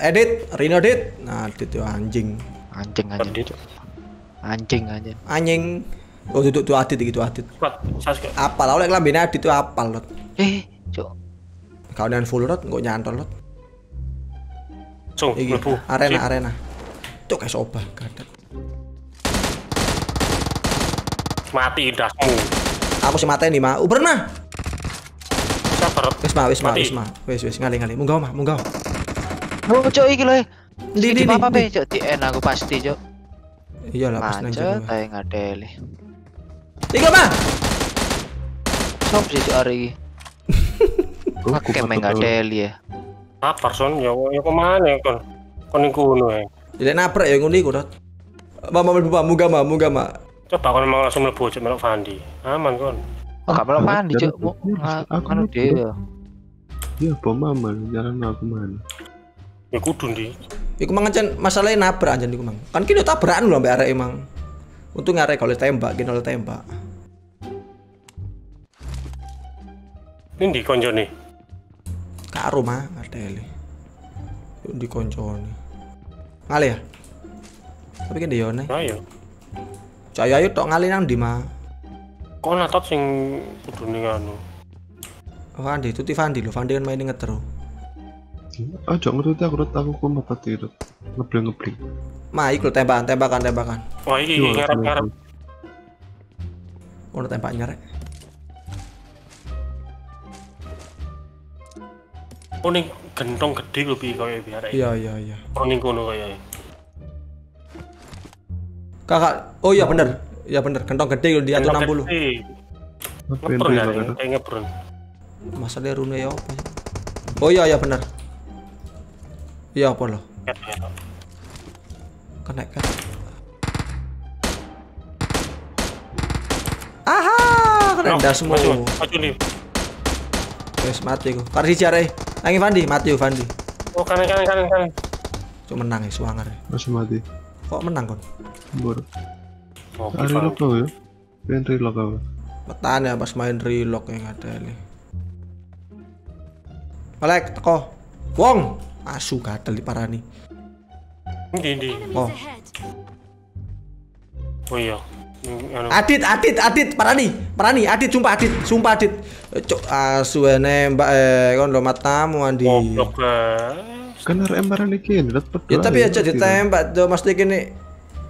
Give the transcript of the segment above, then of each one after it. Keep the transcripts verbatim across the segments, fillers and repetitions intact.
edit, Rino edit. Nah, edit tuh anjing. Anjing anjing. Anjing anjing. Anjing. Oh, duduk tuh adit gitu adit. Apal oleh lambene adit tuh apal, Lot. Eh, cuk. Kaonan full lot, kok nyantol, Lot. Cuk, mlebu. Arena-arena. Cuk, guys, obah gadet. Mati indahmu. Aku sih matain nih, Ma. Uber nah. Sabar. Wis, Ma, wis, Ma, wis, Ma. Wis, wis, ngali-ngali. Munggah, Ma, munggah. Oh, cok iki lho. Ndi apa pe, cok? D N aku pasti, cok. Iyalah pasti nang jero. Tae ngadeli. Iki, Ma. Sop sih cok ari iki. Aku kemeng ngadeli ya. Sabar son, ya kok maneh kon. Kon ning kono ae. Dilek nabrak ya ngene iku, Dot. Ma, ma, munggah, Ma, munggah, Ma. Coba kon mau langsung mlebu cok melok Fandi. Aman kon. Oh, gak melok Fandi, cok. Aku anu dhewe. Ya bom mama jalan aku mana. Ya kudu ndi. Iku mang encen masalahe nabrak anjen iku mang. Kan ki tabrakan lho ambek areke mang. Untung arek oleh tembak, ki oleh tembak. Ini ndi konjone? Karo mah ngadele. Yo ndi konjone. Ngale ya? Tapi kan yo ne. Ayo. Caya ayo tok ngale nang ndi mah. Kok natot sing kudune anu. Fandi itu ti Fandi lho, Fandi kan main ngetro. Oh, jangan ngerti aku ngerti aku kok mepet itu ngebling-ngebling mah iku tembakan tembakan tembakan wah iki ngarep-ngarep ono tembak nyerek kuning gentong gede lho piye koyo biar iya iya iya kuning kono koyo kakak oh iya bener iya bener gentong gede lho di seratus enam puluh ngebreng ya ngebreng masalah rune ya apa oh iya iya bener. Iya apa loh? Kena kan? Aha, kena dah semua. Wes mati ku. Kari jare. Nangi Fandi, mati yo Fandi. Oh, kanan kanan kanan kanan. Cuk menang ya suwanger. Wes mati. Kok menang kon? Mbur. Oh, relock to yo. Ben relock aku. Petan ya pas main relock yang ada ini. Olek teko. Wong. Asu gatel di parani. Ndi ndi. Oh. Oh iya. Adit adit adit parani. Parani adit sumpah adit, sumpah adit. Cuk asu nembak eh kon lo matamu Andi. Goblok. Kan R M parani iki ndet pedul. Ya tapi aja ditembak tuh mesti kene.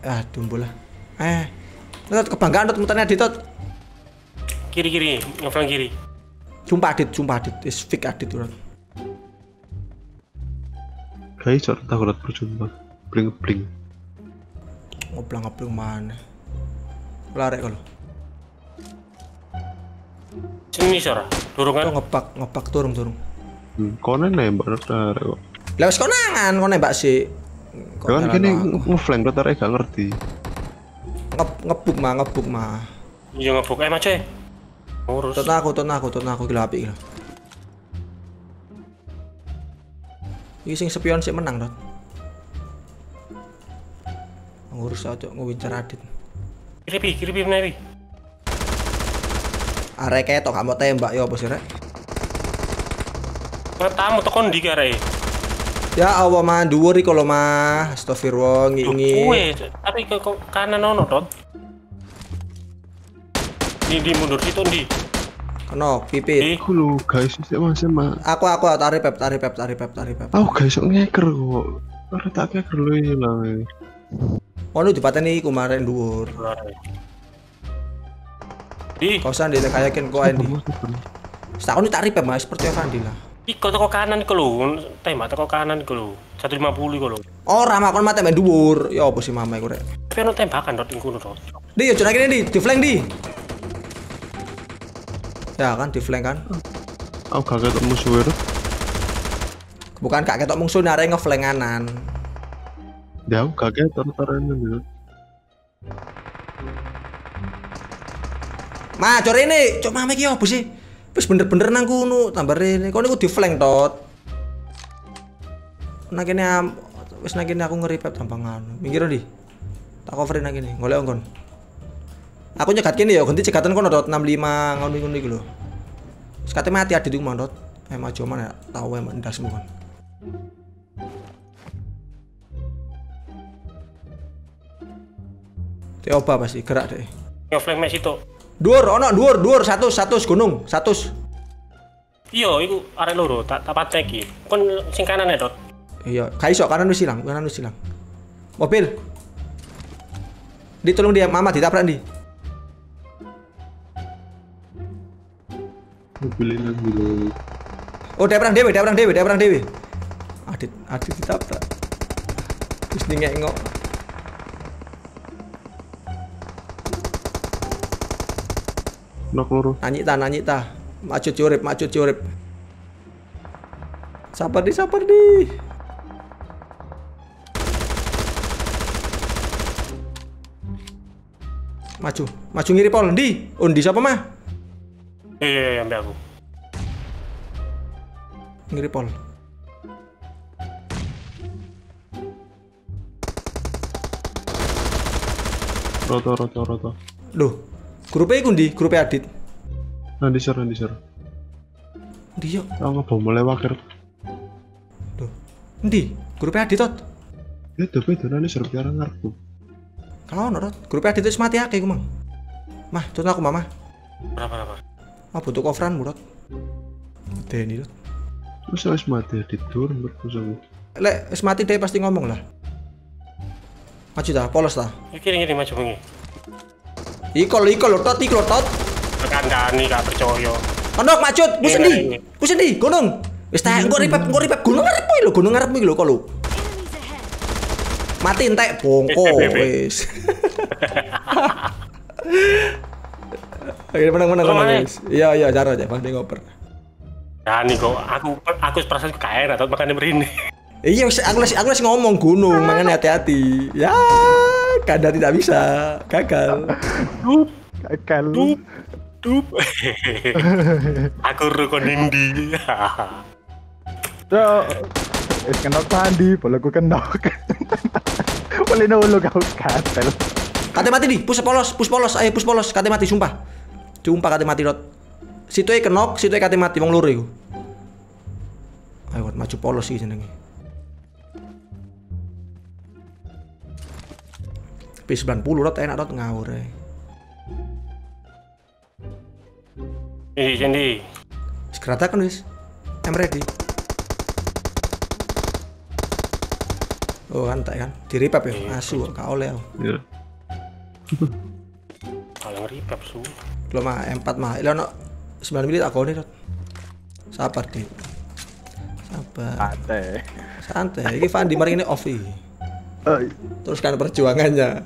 Ah tumbulah. Eh. Ndet kebanggaan ndet mutane adit tot. Kiri-kiri, ngeflank kiri. Sumpah adit, sumpah adit. Is fake adit urang. Kayak cara takut percuma, bling bling, ngoblang ngoblang mana, lari kalau, sini cara, turungan, ngepak ngepak turun turun, hmm, konen nembak ntar, lewat konangan konen nembak sih, kan kini ngeflank ntar gak ngerti, ngep ngebuk mah ngebuk mah, iya ngebuk eh macam, urus, tonton aku tonton aku tonton aku gila api gila. Iki sing spion sik menang, Dot. Ngurus aja ngewincer Adit. Kiri kiri meneh iki. Arek ketok gak mau tembak ya apa sih, Rek? Pertamu tekon ndi areke? Ya Allah, mah dhuwur iki lho, mah. Astagfirullah ngingi. Kuwe, tapi ke kanan ono, Dot. Ndi mundur situ ndi. No, pipit. Iku lho, guys, sik masih mah. Aku aku tarik pep, tarik pep, tarik pep, tarik pep. Oh, guys, sok ngeker kok. Ora tak ngeker lho iki lho. Ono dipateni iku marek dhuwur. Ih, kosan dite kayakin kok Andi. Sakone tak ripep Mas, seperti Fandi lah. Iku teko kanan iku lho, tembak teko kanan iku lho. seratus lima puluh iku lho. Ora makon mate mbek dhuwur. Ya opo sih mama iku rek. Tapi ono tembakan rot ing kono to. Ndi yo jenenge ndi, di flank ndi. Ya kan di flank kan. Oh gak ketok musuh itu. Bukan gak ketok musuh nare ngeflank kanan. Ya aku gak ketok tarane lho. Ma cor ini, cok mame iki opo sih? Wis bener-bener nang kono tambah rene. Kono iku di flank tot. Nang kene wis nang kene aku ngeripet gampang anu. Minggir ndi. Tak coverin nang kene, golek nggon. Aku nyegat kene ya ganti cegatan kono dot enam puluh lima ngono-ngono iki lho. Sekate mati adit iku mandot. Eh majo mana tau endas mu kon. Teoba pasti gerak deh. Yo flank match itu. Dur, ono dur, dur satu satu gunung, satu. Iyo, iku arek loro tak tak patek iki. Kon sing kanan ya, Dot. Iya, kaiso kanan wis silang, kanan wis silang. Mobil. Ditolong dia, Mama ditabrak di. Mobilin dulu. Oh, dia perang dewe, dia perang dewe, dia perang dewe. Adit, Adit ditabrak. Wis ngengok. Nak loro. Nanyita, nanyita. Macut curip, macut curip. Sabar di, sabar di. Maju, maju ngiri pol. Ndi, undi siapa mah? Iya, iya, iya, ambil aku. Ngiri pol. Roto, roto, roto. Loh. Grupnya kundi, grupnya Adit. Nanti share, nanti share. Dia. Aku nggak boleh wakir. Tuh, nanti grupnya Adit tot. Ya tapi itu nanti share biar ngarku. Kalau nurut, grupnya Adit itu mati ya kayak gimang. Mah, tuh aku mama. Berapa berapa? Mah butuh coveran murut. Mati ini tot. Terus harus mati Adit tur berkusamu. Lek, mati dia pasti ngomong lah. Maju dah, polos dah. Kiri kiri maju bungi. Ikol, ikol, tot, ikol, tot. Kandani gak percaya. Kondok, macut, gue sendi, gue sendi, gunung. Wis tak, gue ripet, gue ripet, gunung ngarep gue lo, gunung ngarep gue lo, kalau mati entek, bongko, wis. Oke, menang, menang, menang, wis. Iya, iya, cara aja, bang, dia ngoper. Kandani kok, aku, aku perasaan kaya, atau makannya berini. Iya, aku masih, aku masih ngomong gunung, makanya hati-hati. Ya. Kada tidak bisa, gagal. Dup, gagal. Dup, dup. Aku rukun Indi. So, es kenok tadi, boleh ku kenok. Boleh nolo kau katel. Kate mati nih, push polos, push polos, ayo push polos, kate mati sumpah. Sumpah kate mati rot. Situ e kenok, situ e kate mati wong loro iku. Ayo maju polos iki jenenge. P sembilan puluh rot enak rot ngawur. Ini sini. Sekeratakan wis. I'm ready. Oh kan tak kan. Diripap ya. Asu kok oleh. Iya. Kalau ripap su. Lo mah M empat mah. Lo ono sembilan mili tak gone rot. Sabar, Dik. Sabar. Santai. Santai. Iki Fandi mari ngene off iki. Teruskan perjuangannya.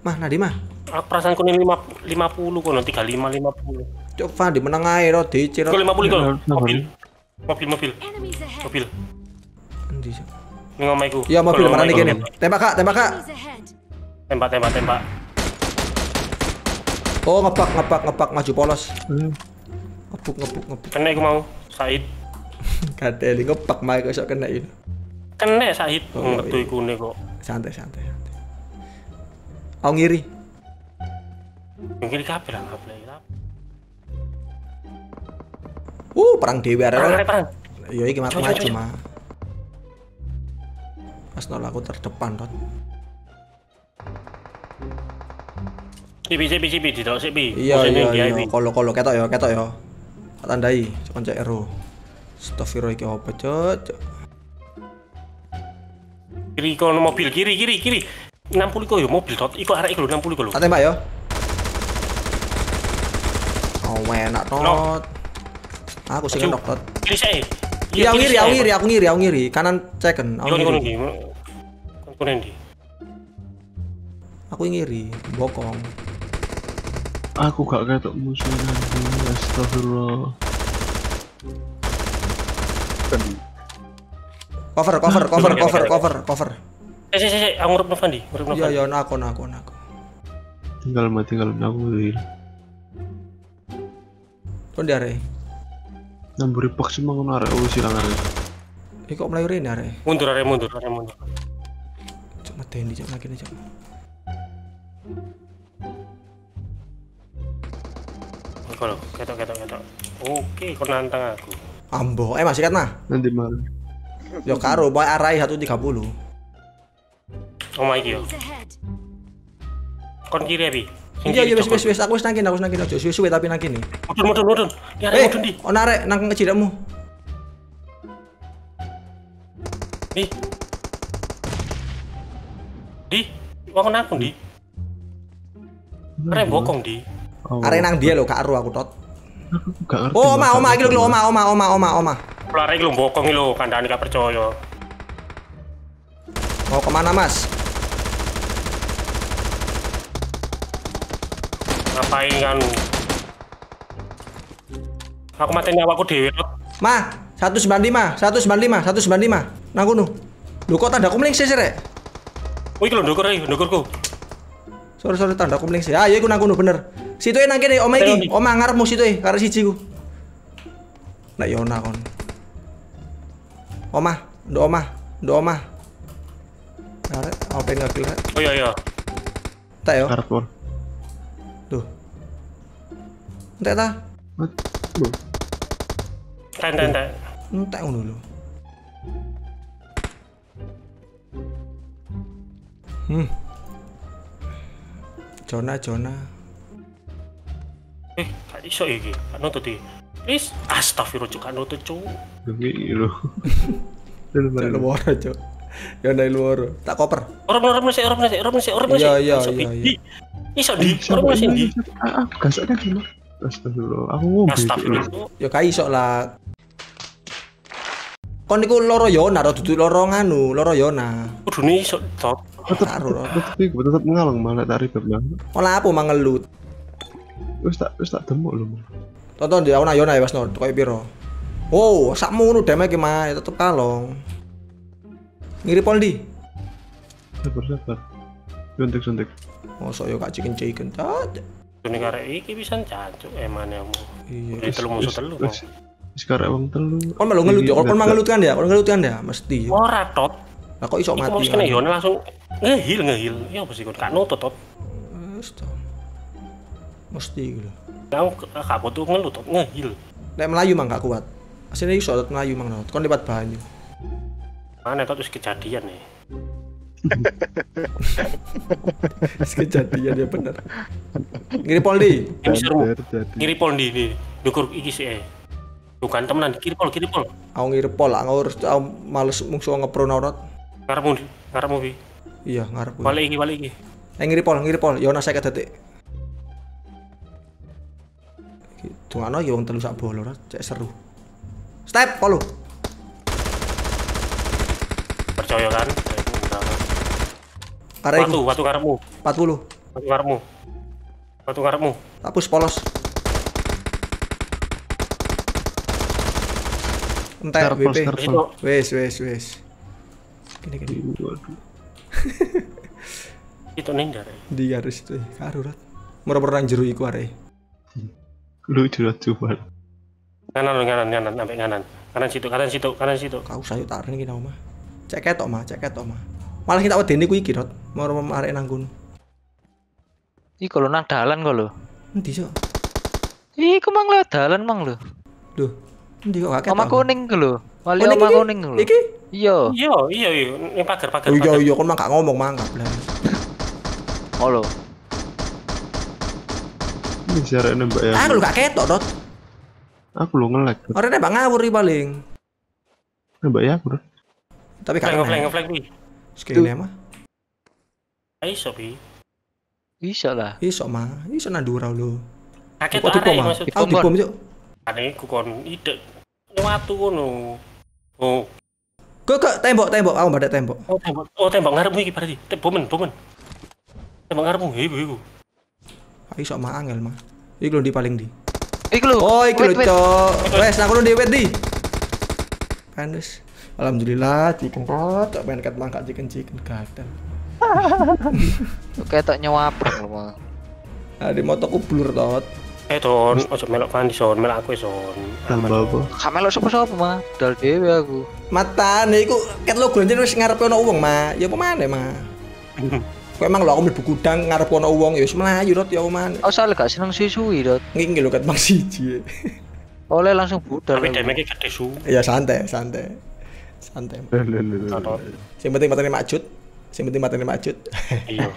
Mah, Nadi mah. Perasaan kuning lima lima puluh kok nanti kali lima lima puluh. Coba di menang air oh di cerot. Kau lima puluh kau. Mobil, mobil, mobil, mobil. Nanti. Ngomaiku. Ya mobil mana nih kene? Tembak kak, tembak kak. Tembak, tembak, tembak. Oh ngepak, ngepak, ngepak maju polos. Ngebuk, ngebuk, ngebuk. Kena aku mau, Said. Kadeli ngepak mai kok iso kena iki. Kena Said metu iku ne kok. Santai santai. Aku ngiri. Ngiri kabeh lah kabeh. Uh, perang dewe arek. Ya iki mati maju mah. Asnol aku terdepan tot. Cipi cipi cipi ditok cipi. Iya iya. Kolo-kolo ketok ya, ketok ya. Tak tandai, kon cek ero. Stafiro iki apa cocok. Kiri kono mobil kiri kiri kiri. enam puluh kok yo mobil tot. Iku arek iku enam puluh kok lho. Tak tembak yo. Oh enak tot. Aku sing nok tot. Kiri sik. Iya ngiri, aku ngiri, aku ngiri, aku ngiri. Kanan second. Aku ngiri. Aku ngiri. Aku ngiri, bokong. Aku gak ketok musuhnya. Astagfirullah. Cover, cover, cover, cover, cover, cover. Eh, eh, eh, aku ngurup Novandi. Iya, iya, aku, aku, aku. Tinggal mati, tinggal aku. Kau di arah? Namburi pak semua kau arah. Oh, silang arah. Eh, kok melayarin arah? Mundur arah, mundur arah, mundur. Cuma tendi, cuma lagi nih, cuma. Kalau, ketok, ketok, ketok. Oke, kau nantang aku. Ambo, eh masih kan mah? Nanti malam. Yo karo, boy arai satu tiga puluh. Somaikyo. Kon kiri abi. Iya iya wes wes wes aku wes nangkin aku wes nangkin aja suwe-suwe tapi nangkin nih. Mudun mudun mudun. Ya arek mudun di. Ono arek nang ngecidakmu. Di. Di, wong nang ndi? Arek bokong di. Arek nang dia lho gak aru aku tot. Gak ngerti. Oh, oma oma iki lho oma oma oma oma oma. Arek iki lho bokong iki lho kandhane gak percaya. Mau kemana Mas? Ngapain kan? Aku matiin nyawaku dewe tot. Mah, seratus sembilan puluh lima, seratus sembilan puluh lima, seratus sembilan puluh lima. Nang kono. Lho kok tandaku melingsir rek? Oh iki lho ndukur iki, ndukurku. Sorry sorry tandaku melingsir. Ah, ya iku nang kono bener. Situke nang kene omah iki, omah ngarepmu situke karo siji ku. Nek yo ana kon. Omah, nduk omah, nduk omah. Arek, open ngekill rek. Oh iya iya. Tak yo. Karpon. Duh. Entek ta? Duh. Entek entek entek. Entek ngono lho. Hmm. Jona Jona. Eh, gak iso iki. Gak nutut iki. Please, astagfirullah gak nutut cuk. Demi lho. Demi lho ora cuk. Ya ndai loro. Tak koper. Orop-orop mesti orop mesti orop mesti orop mesti. Iya iya iya. Iso di, orang masih di. Ah, gasoknya gimana? Astagfirullah, aku ngomong. Astagfirullah. Ya kayak iso lah. Kon niku loro yona, ro duduk loro nganu, loro yona. Kudune iso top. Taruh. Tapi tetep ngalung malah tarik beblak. Ola apa mangelut. Wis tak wis tak demuk lho. Tonton dia ana yona ya wis no, koyo piro. Wow, sakmu ngono damage mah tetep kalong. Ngirip Poldi. Sabar-sabar. Suntik-suntik. Mosok yo gak ciken-ciken tat. Dene karek iki pisan jancuk emanemu. Iya, telu musuh telu. Wis karek wong telu. Kon melu ngelut yo, kon mangelutkan ya, kon ngelutkan ya mesti. Ora tot. Lah kok iso mati. Iku mesti yo langsung ngehil ngehil. Ya apa sih kon gak nutut tot. Wis to. Mesti iku lho. Lah aku tuh ngelut tot ngehil. Nek melayu mah gak kuat. Asline iso tot melayu mah kon lipat banyu. Mana tot wis kejadian nih. Sekejadian dia bener. Ngiri Poldi. Ngiri Poldi di dukur iki sih. Bukan temenan, kiri pol, kiri pol. Aku ngiri pol, aku harus males mungsu ngepro naurot. Ngarepmu, ngarepmu bi. Iya, ngarepmu. Balik iki, balik iki. Eh ngiri pol, ngiri pol. Yona saya kata detik. Tuh ano, yang terlalu sak bolor, cek seru. Step, polu. Percaya kan? Karek watu, watu karepmu. empat puluh. Watu karepmu. Watu karepmu. Hapus polos. Entar W P. Wes wes wes. Gini gini. Itu ning ndare. Di garis itu karurat. Merem-merem nang jero iku arek. Lu jero coba. Kanan kanan kanan sampai kanan. Kanan situ, kanan situ, kanan situ. Kau sayu tarik iki nang omah. Cek ketok mah, cek ketok mah. Malah kita wedeni ku iki, Rot. Mau arek nang kono. Iki lho nang dalan kok lho. Endi sok? Iku mang lho dalan mang lho. Lho, endi kok gak ketok? Omah kuning ku lho. Wali omah kuning lho. Iki? Iya. Iya, iya iya, ning pagar-pagar. Iya iya, kon mang gak ngomong mang gak blas. Oh lho. Wis arek nembak ya. Aku lho gak ketok, Rot. Aku lho ngelag. Arek nembak ngawur iki paling. Nembak ya aku, Rot. Tapi gak ngeflag-ngeflag kuwi. Skene mah. Iso bi. Iso lah. Iso mah, iso nandura lho. Kaget to arek maksud. Aku dibom cuk. Ane ku kon idek watu ngono. Oh. Kok kok tembok-tembok aku badhe tembok. Oh tembok. Oh tembok ngarepmu iki berarti. Tebomen, bomen. Tembok ngarepmu iku iku. Iso mah angel mah. Iki lho di paling di. Iki lho. Oh iki lho cuk. Wes aku lho dewet di. Panas. Alhamdulillah, chicken pot, tak main kat langkah chicken chicken kadal. Oke, tak nyawapreng lho. Ah, di motoku blur tot. Eh, ton, ojo melok kan dison, melok aku ison. Tambah apa? Gak melok sapa-sapa, mah. Dal dhewe aku. Matane iku ket lo gonjen wis ngarepe ana wong, mah. Ya apa maneh, mah. Kowe emang lho aku mlebu gudang ngarep ana wong ya wis mlayu tot ya apa maneh. Oh, soalnya gak seneng suwi-suwi tot. Ngiki lho ket mang siji. Oleh langsung budal. Tapi damage gede su. Ya santai, santai. Santai. Yang penting matanya macut. Sing penting materi macut. Iya.